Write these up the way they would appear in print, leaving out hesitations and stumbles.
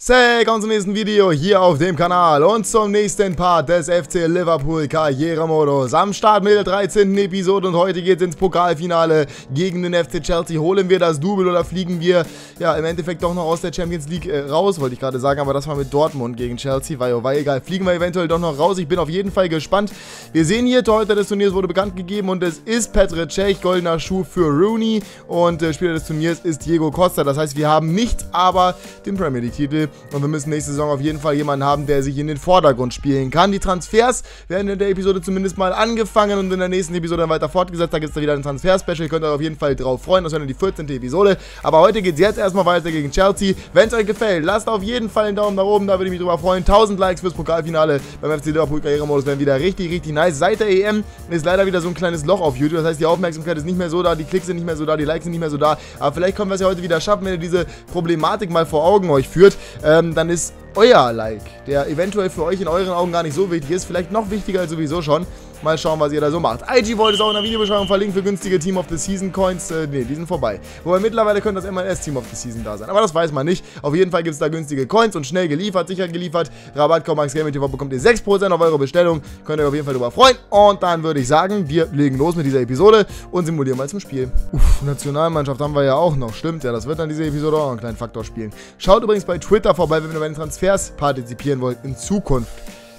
Hey, kommt zum nächsten Video hier auf dem Kanal und zum nächsten Part des FC Liverpool Karrieremodus. Am Start mit der 13. Episode und heute geht es ins Pokalfinale gegen den FC Chelsea. Holen wir das Double oder fliegen wir ja im Endeffekt doch noch aus der Champions League raus, wollte ich gerade sagen, aber das war mit Dortmund gegen Chelsea, war egal. Fliegen wir eventuell doch noch raus, ich bin auf jeden Fall gespannt. Wir sehen hier, Torhüter des Turniers wurde bekannt gegeben und es ist Petra Cech, goldener Schuh für Rooney und Spieler des Turniers ist Diego Costa. Das heißt, wir haben nichts, aber den Premier League Titel. Und wir müssen nächste Saison auf jeden Fall jemanden haben, der sich in den Vordergrund spielen kann. Die Transfers werden in der Episode zumindest mal angefangen und in der nächsten Episode dann weiter fortgesetzt. Da gibt es dann wieder ein Transfer-Special. Könnt ihr euch auf jeden Fall drauf freuen. Das wäre dann die 14. Episode. Aber heute geht es jetzt erstmal weiter gegen Chelsea. Wenn es euch gefällt, lasst auf jeden Fall einen Daumen nach oben. Da würde ich mich drüber freuen. 1000 Likes fürs Pokalfinale beim FC Liverpool Karrieremodus werden wieder richtig, richtig nice. Seit der EM ist leider wieder so ein kleines Loch auf YouTube. Das heißt, die Aufmerksamkeit ist nicht mehr so da, die Klicks sind nicht mehr so da, die Likes sind nicht mehr so da. Aber vielleicht können wir es ja heute wieder schaffen, wenn ihr diese Problematik mal vor Augen euch führt. Dann ist euer Like, der eventuell für euch in euren Augen gar nicht so wichtig ist, vielleicht noch wichtiger als sowieso schon. Mal schauen, was ihr da so macht. IG Vault ist auch in der Videobeschreibung verlinkt für günstige Team of the Season Coins. Die sind vorbei. Wobei mittlerweile könnte das MLS Team of the Season da sein. Aber das weiß man nicht. Auf jeden Fall gibt es da günstige Coins und schnell geliefert, sicher geliefert. Rabattcode MaxGamingTV bekommt ihr 6% auf eure Bestellung. Könnt ihr euch auf jeden Fall drüber freuen. Und dann würde ich sagen, wir legen los mit dieser Episode und simulieren mal zum Spiel. Uff, Nationalmannschaft haben wir ja auch noch. Stimmt ja, das wird dann diese Episode auch noch einen kleinen Faktor spielen. Schaut übrigens bei Twitter vorbei, wenn ihr bei den Transfers partizipieren wollt in Zukunft.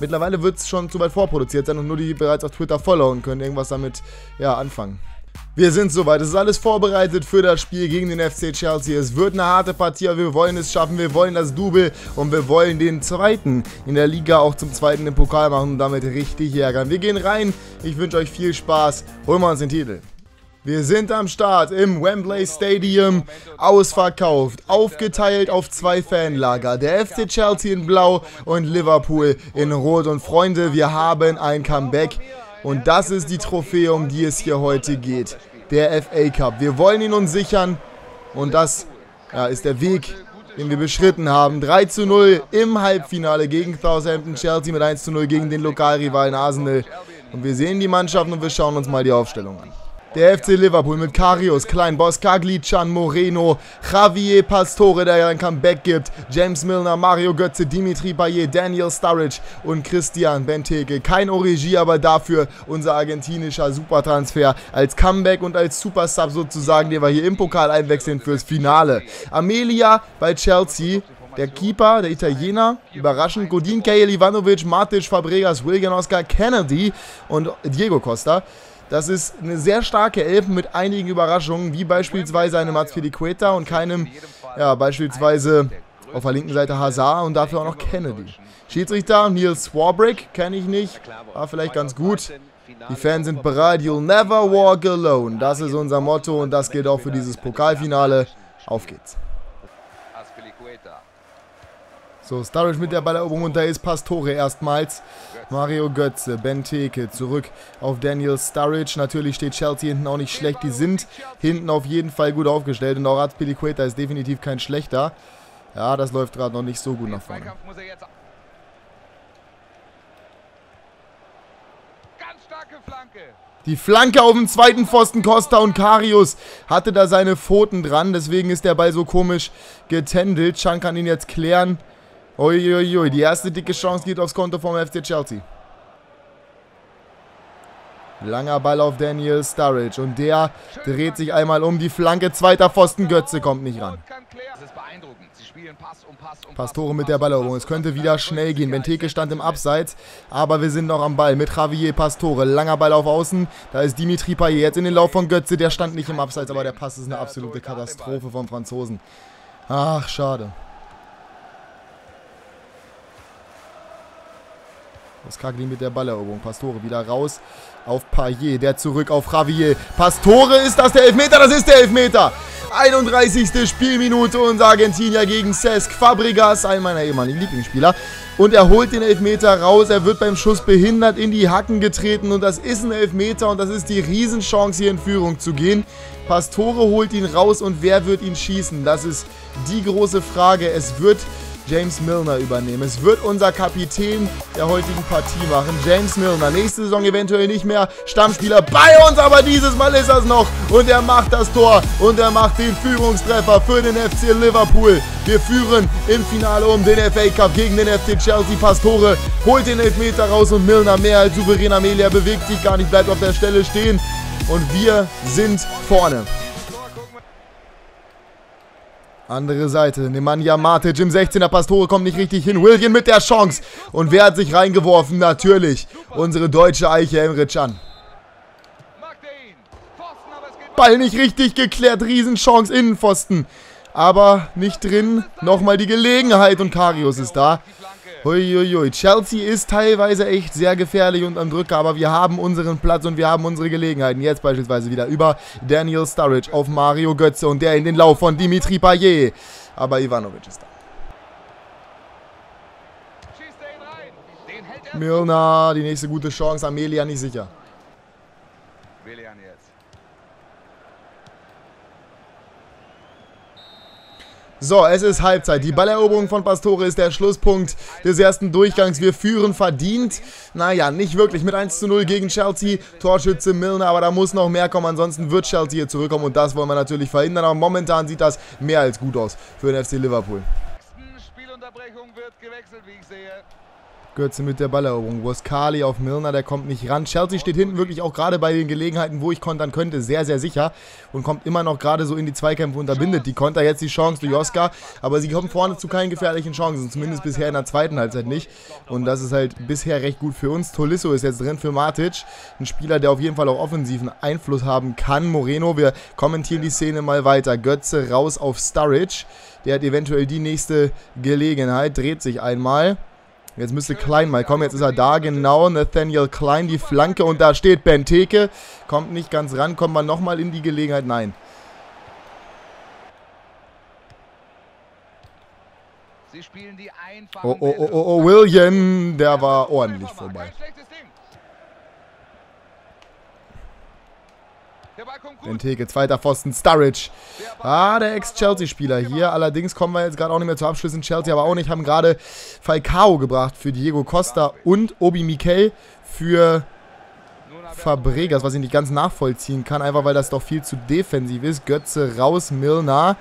Mittlerweile wird es schon zu weit vorproduziert sein und nur die, die bereits auf Twitter followen können, irgendwas damit ja, anfangen. Wir sind soweit, es ist alles vorbereitet für das Spiel gegen den FC Chelsea. Es wird eine harte Partie, aber wir wollen es schaffen, wir wollen das Double und wir wollen den Zweiten in der Liga auch zum Zweiten im Pokal machen und damit richtig ärgern. Wir gehen rein, ich wünsche euch viel Spaß, holen wir uns den Titel. Wir sind am Start im Wembley Stadium, ausverkauft, aufgeteilt auf zwei Fanlager. Der FC Chelsea in Blau und Liverpool in Rot. Und Freunde, wir haben ein Comeback und das ist die Trophäe, um die es hier heute geht. Der FA Cup. Wir wollen ihn uns sichern und das ist der Weg, den wir beschritten haben. 3:0 im Halbfinale gegen Southampton, Chelsea mit 1:0 gegen den Lokalrivalen Arsenal. Und wir sehen die Mannschaften und wir schauen uns mal die Aufstellung an. Der FC Liverpool mit Karius, Kleinboss, Kaglican, Moreno, Javier Pastore, der ja ein Comeback gibt, James Milner, Mario Götze, Dimitri Payet, Daniel Sturridge und Christian Benteke. Kein Origi, aber dafür unser argentinischer Supertransfer als Comeback und als Supersub sozusagen, den wir hier im Pokal einwechseln fürs Finale. Amelia bei Chelsea. Der Keeper, der Italiener, überraschend, Godin, Keil, Ivanovic, Martis, Fabregas, Oscar, Kennedy und Diego Costa. Das ist eine sehr starke Elf mit einigen Überraschungen, wie beispielsweise einem Azpilicueta und keinem, beispielsweise auf der linken Seite Hazard und dafür auch noch Kennedy. Schiedsrichter Neil Swarbrick, kenne ich nicht, war vielleicht ganz gut. Die Fans sind bereit, you'll never walk alone. Das ist unser Motto und das gilt auch für dieses Pokalfinale. Auf geht's. So, Sturridge mit der Balleroberung und da ist Pastore erstmals. Mario Götze, Benteke, zurück auf Daniel Sturridge. Natürlich steht Chelsea hinten auch nicht schlecht. Die sind hinten auf jeden Fall gut aufgestellt. Und auch Azpilicueta ist definitiv kein schlechter. Ja, das läuft gerade noch nicht so gut nach vorne. Die Flanke auf dem zweiten Pfosten, Costa und Karius hatte da seine Pfoten dran. Deswegen ist der Ball so komisch getändelt. Chan kann ihn jetzt klären. Uiuiui, die erste dicke Chance geht aufs Konto vom FC Chelsea. Langer Ball auf Daniel Sturridge und der dreht sich einmal um die Flanke. Zweiter Pfosten, Götze kommt nicht ran. Pastore mit der Balleroberung. Es könnte wieder schnell gehen. Benteke stand im Abseits, aber wir sind noch am Ball mit Javier Pastore. Langer Ball auf Außen. Da ist Dimitri Payet jetzt in den Lauf von Götze. Der stand nicht im Abseits, aber der Pass ist eine absolute Katastrophe vom Franzosen. Ach, schade. Kaglican mit der Balleroberung. Pastore wieder raus auf Payet, der zurück auf Javier. Pastore, ist das der Elfmeter? Das ist der Elfmeter. 31. Spielminute unser Argentinier gegen Cesc Fabregas, einen meiner ehemaligen Lieblingsspieler. Und er holt den Elfmeter raus, er wird beim Schuss behindert, in die Hacken getreten und das ist ein Elfmeter und das ist die Riesenchance hier in Führung zu gehen. Pastore holt ihn raus und wer wird ihn schießen? Das ist die große Frage. Es wird James Milner übernehmen. Es wird unser Kapitän der heutigen Partie machen. James Milner, nächste Saison eventuell nicht mehr Stammspieler bei uns, aber dieses Mal ist er noch. Und er macht das Tor und er macht den Führungstreffer für den FC Liverpool. Wir führen im Finale um den FA Cup gegen den FC Chelsea. Pastore holt den Elfmeter raus und Milner mehr als souverän. Amelia bewegt sich gar nicht, bleibt auf der Stelle stehen und wir sind vorne. Andere Seite, Nemanja Matic im 16er, Pastore kommt nicht richtig hin, William mit der Chance. Und wer hat sich reingeworfen? Natürlich unsere deutsche Eiche Emre Can. Ball nicht richtig geklärt, Riesenchance, Innenpfosten. Aber nicht drin, nochmal die Gelegenheit und Karius ist da. Huiuiui, Chelsea ist teilweise echt sehr gefährlich und am Drücker, aber wir haben unseren Platz und wir haben unsere Gelegenheiten. Jetzt beispielsweise wieder über Daniel Sturridge auf Mario Götze und der in den Lauf von Dimitri Payet. Aber Ivanovic ist da. Milner, die nächste gute Chance, Amelia nicht sicher. So, es ist Halbzeit. Die Balleroberung von Pastore ist der Schlusspunkt des ersten Durchgangs. Wir führen verdient. Naja, nicht wirklich. Mit 1:0 gegen Chelsea. Torschütze Milner, aber da muss noch mehr kommen. Ansonsten wird Chelsea hier zurückkommen und das wollen wir natürlich verhindern. Aber momentan sieht das mehr als gut aus für den FC Liverpool. Spielunterbrechung wird gewechselt, wie ich sehe. Götze mit der Balleroberung. Woskali auf Milner, der kommt nicht ran. Chelsea steht hinten wirklich auch gerade bei den Gelegenheiten, wo ich kontern könnte, sehr, sehr sicher. Und kommt immer noch gerade so in die Zweikämpfe, unterbindet die Konter. Jetzt die Chance durch Oscar. Aber sie kommen vorne zu keinen gefährlichen Chancen. Zumindest bisher in der zweiten Halbzeit nicht. Und das ist halt bisher recht gut für uns. Tolisso ist jetzt drin für Martic. Ein Spieler, der auf jeden Fall auch offensiven Einfluss haben kann. Moreno, wir kommentieren die Szene mal weiter. Götze raus auf Sturridge. Der hat eventuell die nächste Gelegenheit. Dreht sich einmal. Jetzt müsste Klein mal kommen, jetzt ist er da, genau, Nathaniel Klein, die Flanke und da steht Benteke, kommt nicht ganz ran, kommt man nochmal in die Gelegenheit, nein. Oh, oh, oh, oh, oh, William, der war ordentlich vorbei. Benteke, zweiter Pfosten, Sturridge. Ah, der Ex-Chelsea-Spieler hier. Allerdings kommen wir jetzt gerade auch nicht mehr zu Abschlüssen. Chelsea aber auch nicht. Haben gerade Falcao gebracht für Diego Costa und Obi Mikel für Fabregas, was ich nicht ganz nachvollziehen kann. Einfach, weil das doch viel zu defensiv ist. Götze raus, Milner.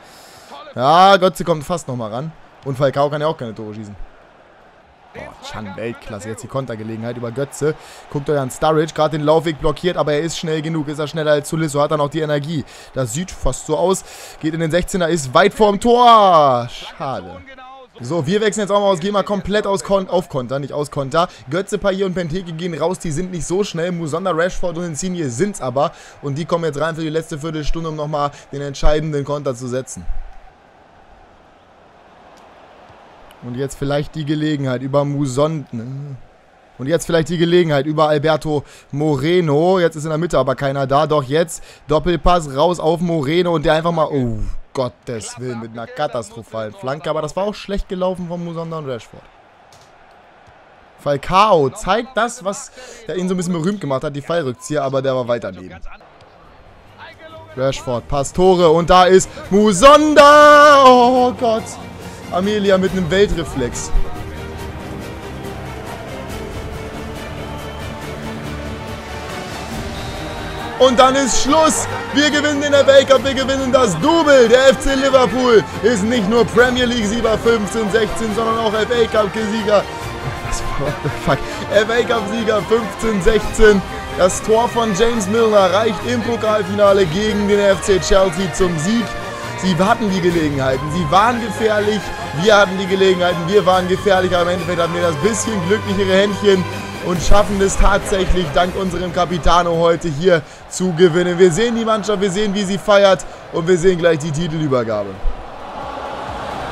Ja, Götze kommt fast nochmal ran. Und Falcao kann ja auch keine Tore schießen. Oh, Can, Weltklasse. Jetzt die Kontergelegenheit über Götze. Guckt euch an Sturridge. Gerade den Laufweg blockiert, aber er ist schnell genug. Ist er schneller als Tolisso? Hat dann auch die Energie. Das sieht fast so aus. Geht in den 16er, ist weit vorm Tor. Schade. So, wir wechseln jetzt auch mal aus. Gehen mal komplett auf Konter, nicht aus Konter. Götze, Payet und Benteke gehen raus. Die sind nicht so schnell. Musonda, Rashford und Insigne sind's aber. Und die kommen jetzt rein für die letzte Viertelstunde, um nochmal den entscheidenden Konter zu setzen. Und jetzt vielleicht die Gelegenheit über Musonda. Und jetzt vielleicht die Gelegenheit über Alberto Moreno. Jetzt ist in der Mitte aber keiner da. Doch jetzt Doppelpass raus auf Moreno. Und der einfach mal, oh Gottes Willen, mit einer katastrophalen Flanke. Aber das war auch schlecht gelaufen von Musonda und Rashford. Falcao zeigt das, was der ihn so ein bisschen berühmt gemacht hat. Die Fallrückzieher, aber der war weiter daneben. Rashford, Pastore. Und da ist Musonda. Oh Gott. Amelia mit einem Weltreflex. Und dann ist Schluss. Wir gewinnen in der FA Cup, wir gewinnen das Double. Der FC Liverpool ist nicht nur Premier League-Sieger 15, 16, sondern auch FA Cup-Sieger. What the fuck? FA Cup-Sieger 15, 16. Das Tor von James Milner reicht im Pokalfinale gegen den FC Chelsea zum Sieg. Sie hatten die Gelegenheiten, sie waren gefährlich, wir hatten die Gelegenheiten, wir waren gefährlich, aber im Endeffekt hatten wir das bisschen glücklichere Händchen und schaffen es tatsächlich dank unserem Capitano heute hier zu gewinnen. Wir sehen die Mannschaft, wir sehen, wie sie feiert und wir sehen gleich die Titelübergabe.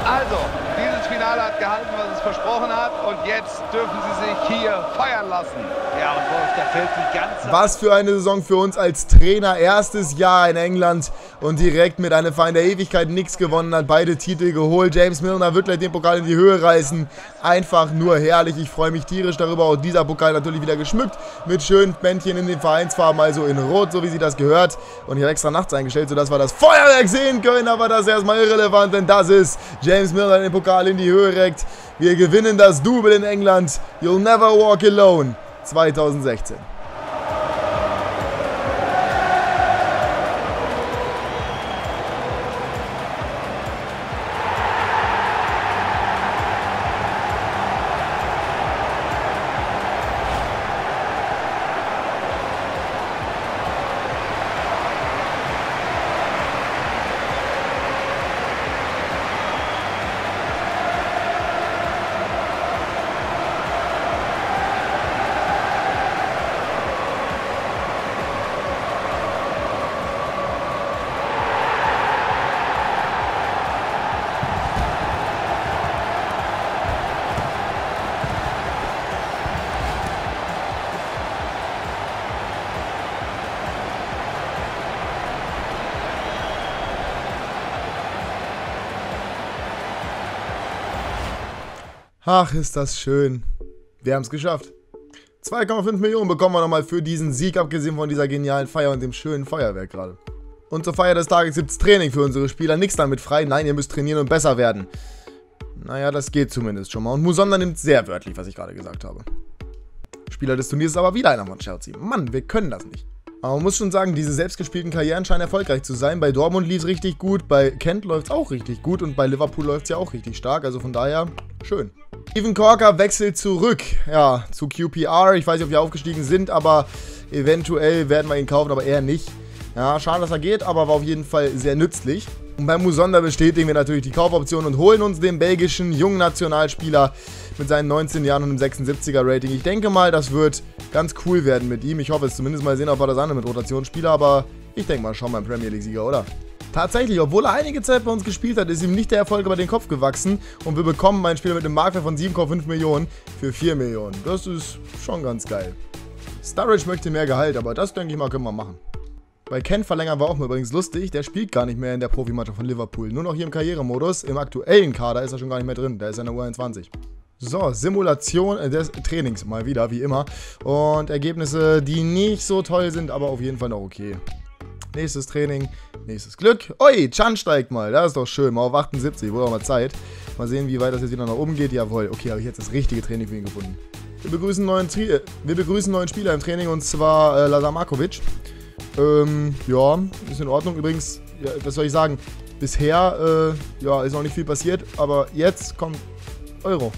Also, dieses Finale hat gehalten, was es versprochen hat und jetzt dürfen sie sich hier feiern lassen. Ja, und Wolf, da fällt die ganze... Was für eine Saison für uns als Trainer. Erstes Jahr in England und direkt mit einem Verein der Ewigkeit nichts gewonnen hat. Beide Titel geholt. James Milner wird gleich den Pokal in die Höhe reißen. Einfach nur herrlich. Ich freue mich tierisch darüber. Auch dieser Pokal natürlich wieder geschmückt mit schönen Bändchen in den Vereinsfarben. Also in Rot, so wie sie das gehört. Und ich habe extra nachts eingestellt, sodass wir das Feuerwerk sehen können. Aber das ist erstmal irrelevant, denn das ist James Milner, den Pokal in die Höhe korrekt. Wir gewinnen das Double in England. You'll never walk alone 2016. Ach, ist das schön. Wir haben es geschafft. 2,5 Millionen bekommen wir nochmal für diesen Sieg, abgesehen von dieser genialen Feier und dem schönen Feuerwerk gerade. Und zur Feier des Tages gibt es Training für unsere Spieler. Nichts damit frei. Nein, ihr müsst trainieren und besser werden. Naja, das geht zumindest schon mal. Und Musonda nimmt sehr wörtlich, was ich gerade gesagt habe. Spieler des Turniers ist aber wieder einer von Chelsea. Mann, wir können das nicht. Aber man muss schon sagen, diese selbstgespielten Karrieren scheinen erfolgreich zu sein. Bei Dortmund lief es richtig gut, bei Kent läuft es auch richtig gut und bei Liverpool läuft es ja auch richtig stark. Also von daher, schön. Steven Corker wechselt zurück, ja, zu QPR. Ich weiß nicht, ob wir aufgestiegen sind, aber eventuell werden wir ihn kaufen, aber eher nicht. Ja, schade, dass er geht, aber war auf jeden Fall sehr nützlich. Und bei Musonda bestätigen wir natürlich die Kaufoption und holen uns den belgischen jungen Nationalspieler mit seinen 19 Jahren und einem 76er-Rating. Ich denke mal, das wird ganz cool werden mit ihm. Ich hoffe es zumindest mal sehen, ob er das andere mit Rotation spielt, aber ich denke mal, schon mal ein Premier League-Sieger, oder? Tatsächlich, obwohl er einige Zeit bei uns gespielt hat, ist ihm nicht der Erfolg über den Kopf gewachsen und wir bekommen einen Spieler mit einem Marktwert von 7,5 Millionen für 4 Millionen. Das ist schon ganz geil. Sturridge möchte mehr Gehalt, aber das, denke ich mal, können wir machen. Bei Ken verlängern wir auch mal, übrigens lustig, der spielt gar nicht mehr in der Profimannschaft von Liverpool. Nur noch hier im Karrieremodus, im aktuellen Kader ist er schon gar nicht mehr drin, da ist er in der U21. So, Simulation des Trainings, mal wieder, wie immer. Und Ergebnisse, die nicht so toll sind, aber auf jeden Fall noch okay. Nächstes Training, nächstes Glück. Ui, Chan steigt mal, das ist doch schön, mal auf 78, wurde auch mal Zeit. Mal sehen, wie weit das jetzt wieder nach oben geht. Jawohl, okay, habe ich jetzt das richtige Training für ihn gefunden. Wir begrüßen neuen Spieler im Training, und zwar Lazar Markovic. Ja, ist in Ordnung. Übrigens, ja, was soll ich sagen? Bisher, ja, ist noch nicht viel passiert, aber jetzt kommt Euro.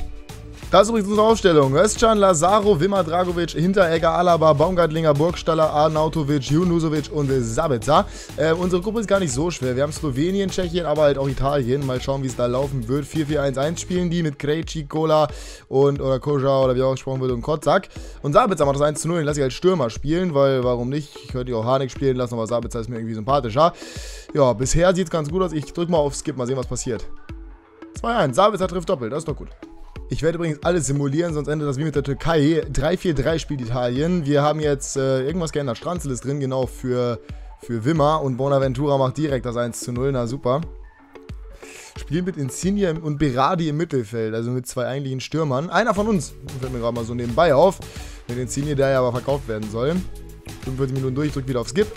Das ist übrigens unsere Aufstellung. Özcan, Lazaro, Wimmer, Dragovic, Hinteregger, Alaba, Baumgartlinger, Burgstaller, Arnautovic, Junusovic und Sabica. Unsere Gruppe ist gar nicht so schwer. Wir haben Slowenien, Tschechien, aber halt auch Italien. Mal schauen, wie es da laufen wird. 4-4-1-1 spielen die mit Krejci, Kola und oder Koja oder wie auch gesprochen wird und Kotzak. Und Sabica macht das 1:0. Den lasse ich als Stürmer spielen, weil warum nicht? Ich könnte ja auch Harnik spielen lassen, aber Sabica ist mir irgendwie sympathischer. Ja, bisher sieht es ganz gut aus. Ich drücke mal auf Skip, mal sehen, was passiert. 2-1. Sabica trifft doppelt. Das ist doch gut. Ich werde übrigens alles simulieren, sonst endet das wie mit der Türkei. 3-4-3 spielt Italien. Wir haben jetzt irgendwas geändert. Stranzel ist drin, genau, für Wimmer. Und Bonaventura macht direkt das 1:0. Na super. Spielen mit Insigne und Berardi im Mittelfeld. Also mit zwei eigentlichen Stürmern. Einer von uns. Fällt mir gerade mal so nebenbei auf. Mit Insigne, der ja aber verkauft werden soll. 45 Minuten durch, drückt wieder auf Skip.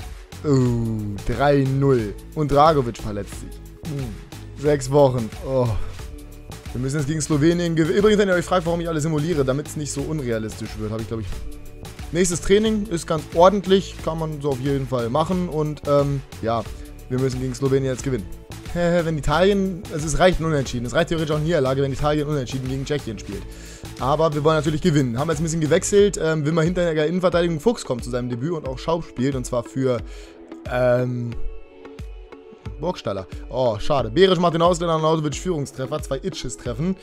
Oh, 3-0. Und Dragovic verletzt sich. 6 Wochen. Oh. Wir müssen jetzt gegen Slowenien gewinnen. Übrigens, wenn ihr euch fragt, warum ich alles simuliere, damit es nicht so unrealistisch wird, habe ich, glaube ich. Nächstes Training ist ganz ordentlich, kann man so auf jeden Fall machen. Und ja, wir müssen gegen Slowenien jetzt gewinnen. Wenn Italien, also es reicht ein Unentschieden. Es reicht theoretisch auch eine Niederlage, wenn Italien unentschieden gegen Tschechien spielt. Aber wir wollen natürlich gewinnen. Haben jetzt ein bisschen gewechselt. Wimmer hinter der Innenverteidigung, Fuchs kommt zu seinem Debüt und auch Schaub spielt. Und zwar für Burgstaller. Oh, schade. Berisch macht den Ausländer, Arnautovic Führungstreffer, 2 Itches treffen.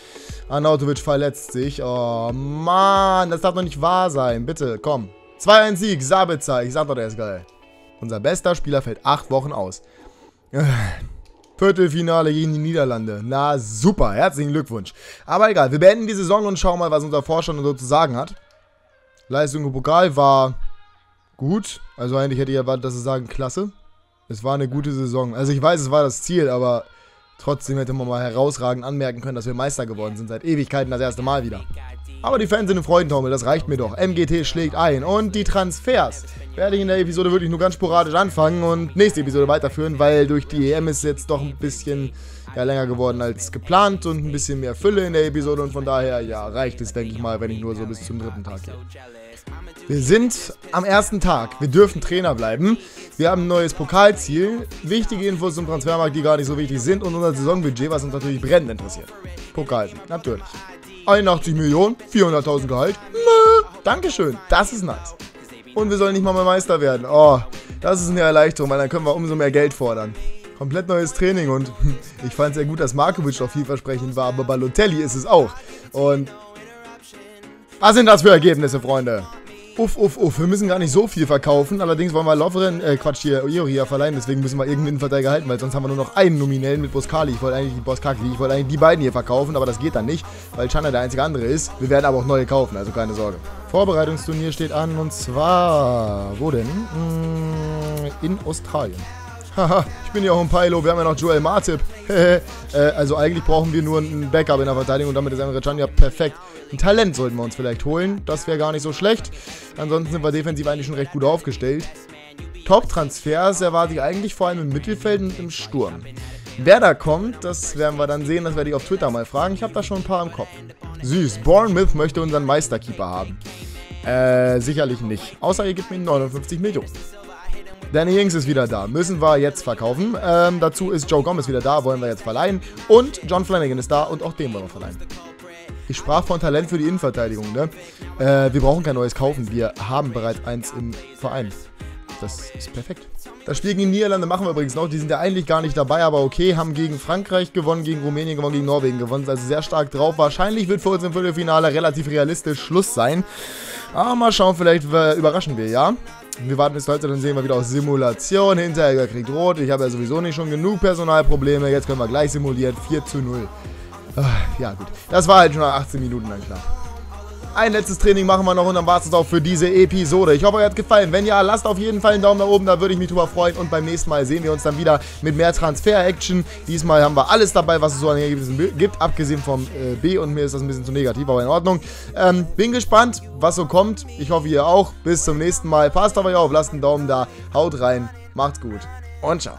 Arnautovic verletzt sich. Oh, Mann, das darf doch nicht wahr sein. Bitte, komm. 2-1 Sieg, Sabica. Ich sag doch, der ist geil. Unser bester Spieler fällt 8 Wochen aus. Viertelfinale gegen die Niederlande. Na super, herzlichen Glückwunsch. Aber egal, wir beenden die Saison und schauen mal, was unser Vorstand so zu sagen hat. Leistung im Pokal war gut. Also eigentlich hätte ich erwartet, dass sie sagen, klasse. Es war eine gute Saison. Also ich weiß, es war das Ziel, aber trotzdem hätte man mal herausragend anmerken können, dass wir Meister geworden sind. Seit Ewigkeiten das erste Mal wieder. Aber die Fans sind im Freudentaumel, das reicht mir doch. MGT schlägt ein. Und die Transfers werde ich in der Episode wirklich nur ganz sporadisch anfangen und nächste Episode weiterführen, weil durch die EM ist jetzt doch ein bisschen ja länger geworden als geplant und ein bisschen mehr Fülle in der Episode und von daher, ja, reicht es, denke ich mal, wenn ich nur so bis zum dritten Tag gehe. Wir sind am ersten Tag. Wir dürfen Trainer bleiben. Wir haben ein neues Pokalziel. Wichtige Infos zum Transfermarkt, die gar nicht so wichtig sind. Und unser Saisonbudget, was uns natürlich brennend interessiert. Pokalsieg, natürlich. 81 Millionen, 400.000 Gehalt. Dankeschön, das ist nice. Und wir sollen nicht mal mehr Meister werden. Oh, das ist eine Erleichterung, weil dann können wir umso mehr Geld fordern. Komplett neues Training und ich fand es sehr gut, dass Markovic doch vielversprechend war, aber Balotelli ist es auch. Und was sind das für Ergebnisse, Freunde? Uff, uff, uff, wir müssen gar nicht so viel verkaufen, allerdings wollen wir Lovren, Ioria verleihen, deswegen müssen wir irgendeinen Innenverteidiger halten, weil sonst haben wir nur noch einen nominellen mit Boskali. Ich wollte eigentlich die beiden hier verkaufen, aber das geht dann nicht, weil Channa der einzige andere ist. Wir werden aber auch neue kaufen, also keine Sorge. Vorbereitungsturnier steht an und zwar, wo denn? In Australien. Haha, ich bin ja auch ein Pilo, wir haben ja noch Joel Matip. Also eigentlich brauchen wir nur ein Backup in der Verteidigung und damit ist Emre Can ja perfekt. Ein Talent sollten wir uns vielleicht holen, das wäre gar nicht so schlecht. Ansonsten sind wir defensiv eigentlich schon recht gut aufgestellt. Top-Transfers erwarte ich eigentlich vor allem im Mittelfeld und im Sturm. Wer da kommt, das werden wir dann sehen, das werde ich auf Twitter mal fragen. Ich habe da schon ein paar im Kopf. Süß, Bournemouth möchte unseren Meisterkeeper haben. Sicherlich nicht, außer ihr gebt mir 59 Millionen. Danny Ings ist wieder da, müssen wir jetzt verkaufen. Dazu ist Joe Gomez wieder da, wollen wir jetzt verleihen. Und John Flanagan ist da und auch den wollen wir verleihen. Ich sprach von Talent für die Innenverteidigung, ne? Wir brauchen kein neues kaufen, wir haben bereits eins im Verein. Das ist perfekt. Das Spiel gegen die Niederlande machen wir übrigens noch. Die sind ja eigentlich gar nicht dabei, aber okay. Haben gegen Frankreich gewonnen, gegen Rumänien gewonnen, gegen Norwegen gewonnen. Also sehr stark drauf. Wahrscheinlich wird für uns im Viertelfinale relativ realistisch Schluss sein. Aber mal schauen, vielleicht überraschen wir, ja? Wir warten bis heute, dann sehen wir wieder auf Simulation. Hinteregger kriegt rot. Ich habe ja sowieso nicht schon genug Personalprobleme. Jetzt können wir gleich simulieren. 4:0. Ja gut, das war halt schon nach 18 Minuten dann klar. Ein letztes Training machen wir noch und dann war es auch für diese Episode. Ich hoffe, euch hat es gefallen. Wenn ja, lasst auf jeden Fall einen Daumen nach oben, da würde ich mich drüber freuen. Und beim nächsten Mal sehen wir uns dann wieder mit mehr Transfer-Action. Diesmal haben wir alles dabei, was es so an Ergebnissen gibt, abgesehen vom B. Und mir ist das ein bisschen zu negativ, aber in Ordnung. Bin gespannt, was so kommt. Ich hoffe, ihr auch. Bis zum nächsten Mal. Passt auf euch auf, lasst einen Daumen da, haut rein, macht's gut und ciao.